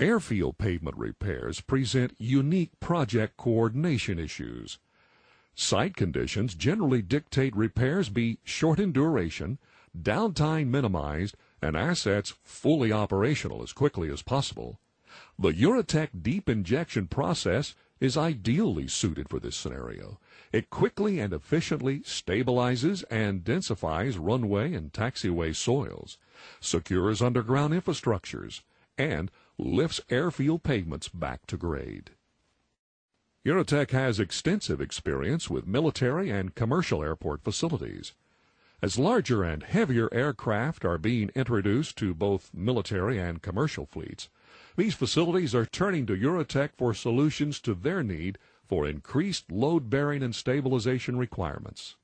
Airfield pavement repairs present unique project coordination issues. Site conditions generally dictate repairs be short in duration, downtime minimized, and assets fully operational as quickly as possible. The Urotech deep injection process is ideally suited for this scenario. It quickly and efficiently stabilizes and densifies runway and taxiway soils, secures underground infrastructures, and lifts airfield pavements back to grade. Urotech has extensive experience with military and commercial airport facilities. As larger and heavier aircraft are being introduced to both military and commercial fleets, these facilities are turning to Urotech for solutions to their need for increased load bearing and stabilization requirements.